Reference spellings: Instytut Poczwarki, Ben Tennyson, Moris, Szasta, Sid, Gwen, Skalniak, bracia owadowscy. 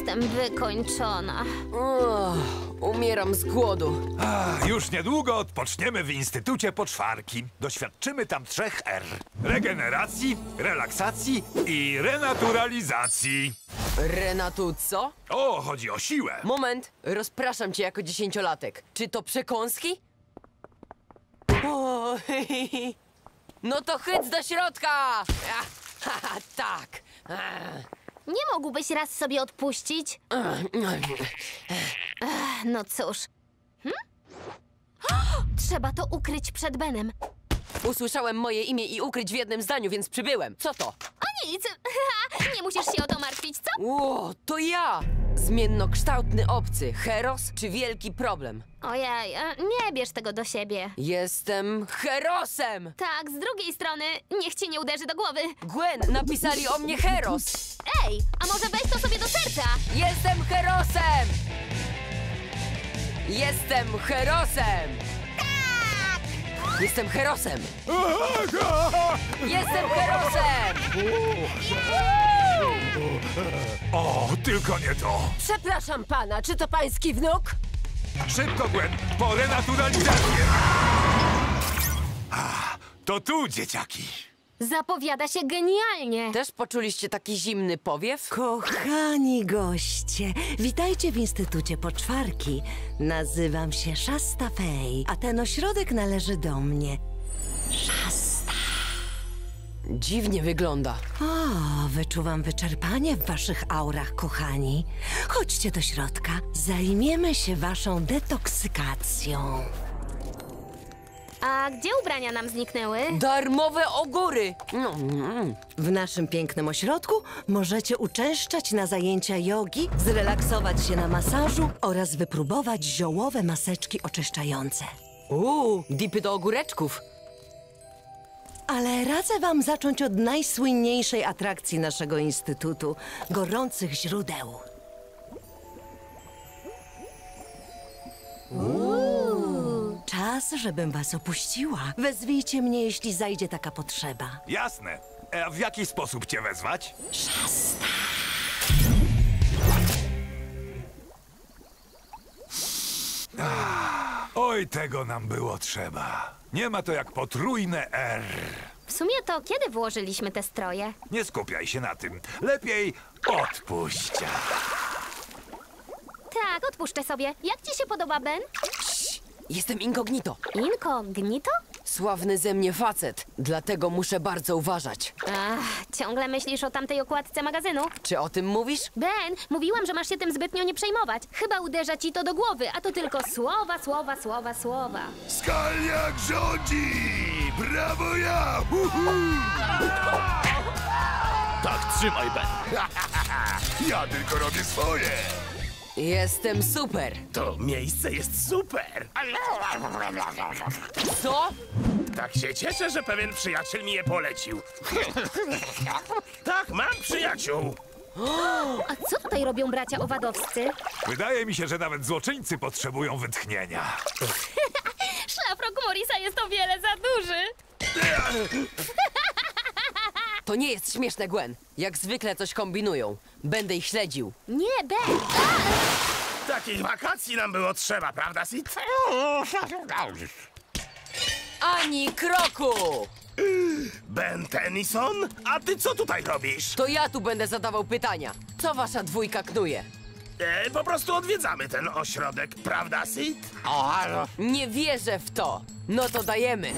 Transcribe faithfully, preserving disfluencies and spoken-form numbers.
jestem wykończona. O, umieram z głodu. Ach, już niedługo odpoczniemy w Instytucie Poczwarki. Doświadczymy tam trzech R. Regeneracji, relaksacji i renaturalizacji. Renatu co? O, chodzi o siłę. Moment, rozpraszam cię jako dziesięciolatek. Czy to przekąski? O, no to chyc do środka! Haha, tak. Nie mógłbyś raz sobie odpuścić? No cóż. Hm? Trzeba to ukryć przed Benem. Usłyszałem moje imię i ukryć w jednym zdaniu, więc przybyłem. Co to? O nic. Nie musisz się o to martwić, co? O, to ja! Zmiennokształtny obcy, Heros czy wielki problem? Ojej, nie bierz tego do siebie. Jestem Herosem! Tak, z drugiej strony, niech ci nie uderzy do głowy. Gwen, napisali o mnie Heros. Ej, a może weź to sobie do serca? Jestem Herosem! Jestem Herosem! Tak! Jestem Herosem! Jestem Herosem! O, tylko nie to! Przepraszam pana, czy to pański wnuk? Szybko, Gwen, po renaturalizację! A, to tu, dzieciaki! Zapowiada się genialnie! Też poczuliście taki zimny powiew? Kochani goście, witajcie w Instytucie Poczwarki. Nazywam się Szasta, a ten ośrodek należy do mnie. Szasta. Dziwnie wygląda. O, wyczuwam wyczerpanie w waszych aurach, kochani. Chodźcie do środka. Zajmiemy się waszą detoksykacją. A gdzie ubrania nam zniknęły? Darmowe ogóry! W naszym pięknym ośrodku możecie uczęszczać na zajęcia jogi, zrelaksować się na masażu oraz wypróbować ziołowe maseczki oczyszczające. Uuu, dipy do ogóreczków. Ale radzę wam zacząć od najsłynniejszej atrakcji naszego instytutu – gorących źródeł. Uuu. Czas, żebym was opuściła. Wezwijcie mnie, jeśli zajdzie taka potrzeba. Jasne. A w jaki sposób cię wezwać? Szasta! Ah, oj, tego nam było trzeba. Nie ma to jak potrójne R. W sumie to kiedy włożyliśmy te stroje? Nie skupiaj się na tym. Lepiej odpuść. Tak, odpuszczę sobie. Jak ci się podoba, Ben? Cii, jestem inkognito. Inkognito? Sławny ze mnie facet, dlatego muszę bardzo uważać. Ach, ciągle myślisz o tamtej okładce magazynu? Czy o tym mówisz? Ben, mówiłam, że masz się tym zbytnio nie przejmować. Chyba uderza ci to do głowy, a to tylko słowa, słowa, słowa, słowa. Skalniak rządzi! Brawo ja! Uhu! Tak, trzymaj, Ben. Ja tylko robię swoje. Jestem super! To miejsce jest super! Co? Tak się cieszę, że pewien przyjaciel mi je polecił. Tak, mam przyjaciół! O, a co tutaj robią bracia owadowscy? Wydaje mi się, że nawet złoczyńcy potrzebują wytchnienia. Szlafrok Morisa jest o wiele za duży! To nie jest śmieszne, Gwen. Jak zwykle coś kombinują. Będę ich śledził. Nie, Ben! Takich wakacji nam było trzeba, prawda, Sid? Ani kroku! Ben Tennyson? A ty co tutaj robisz? To ja tu będę zadawał pytania. Co wasza dwójka knuje? E, po prostu odwiedzamy ten ośrodek, prawda, Sid? O, nie wierzę w to. No to dajemy.